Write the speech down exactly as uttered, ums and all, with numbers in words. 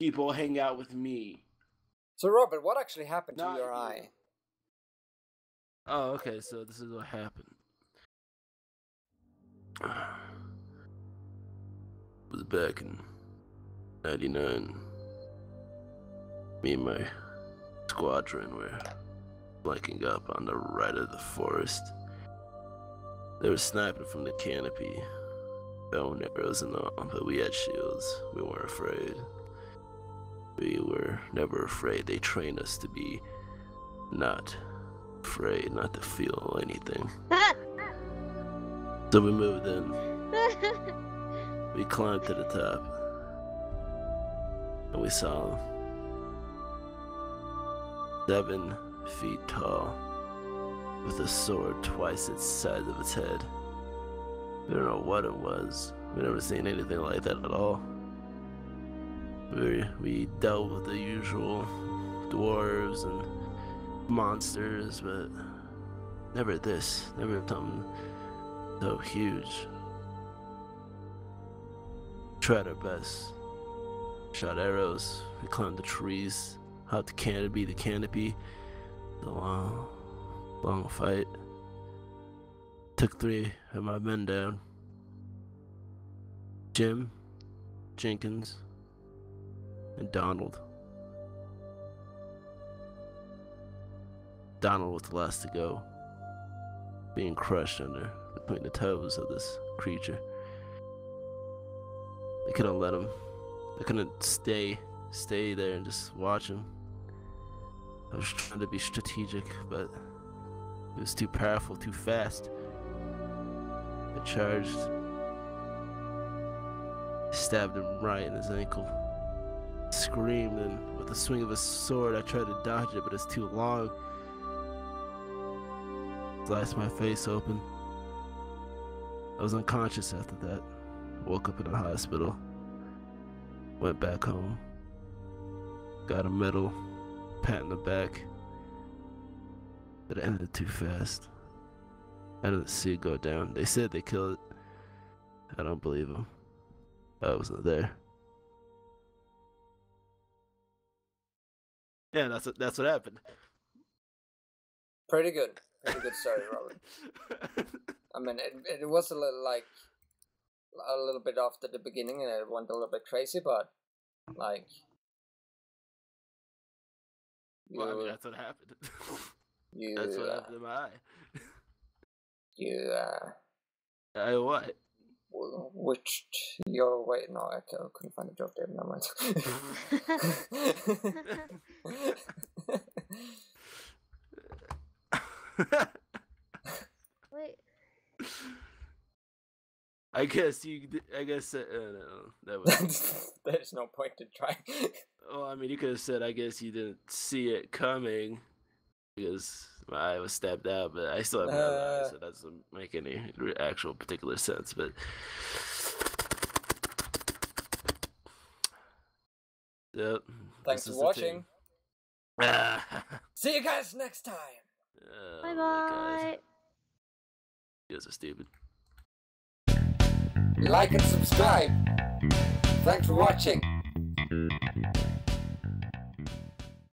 people hang out with me. So, Robert, what actually happened Not to your you. eye? Oh, okay, so this is what happened. It was back in ninety-nine. Me and my squadron were flanking up on the right of the forest. They were sniping from the canopy. Bone arrows and all, but we had shields. We weren't afraid. We were never afraid. They trained us to be not afraid, not to feel anything. So we moved in. We climbed to the top. And we saw them. Seven feet tall, with a sword twice its size of its head. We don't know what it was. We've never seen anything like that at all. We, we dealt with the usual dwarves and monsters, but never this, never something so huge. Tried our best. Shot arrows, we climbed the trees, out the canopy, the canopy. The long, long fight. Took three of my men down. Jim, Jenkins, and Donald. Donald was the last to go, being crushed under between the toes of this creature. I couldn't let him. I couldn't stay, stay there and just watch him. I was trying to be strategic, but it was too powerful, too fast. I charged. I stabbed him right in his ankle. I screamed, and with the swing of his sword, I tried to dodge it, but it's too long. Sliced my face open. I was unconscious after that. Woke up in the hospital. Went back home. Got a medal. Pat in the back. But it ended too fast. I didn't see it go down. They said they killed it. I don't believe them. I wasn't there. Yeah, that's what, that's what happened. Pretty good. Pretty good story, Robert. I mean, it, it was a little like a little bit after the beginning, and it went a little bit crazy, but like. Well, you, I mean, that's what happened. You, that's what uh, happened to my eye. You, uh... I what? Witched your way... No, I couldn't find a job there, never mind. Wait. I guess you... I guess... Uh, no, that was... There's no point to trying. Well, I mean, you could have said, I guess you didn't see it coming, because... my eye was stabbed out, but I still have another uh, eye, so that doesn't make any actual particular sense, but... Yep. Thanks for watching. See you guys next time! Oh, bye-bye! You guys are stupid. Like and subscribe! Thanks for watching!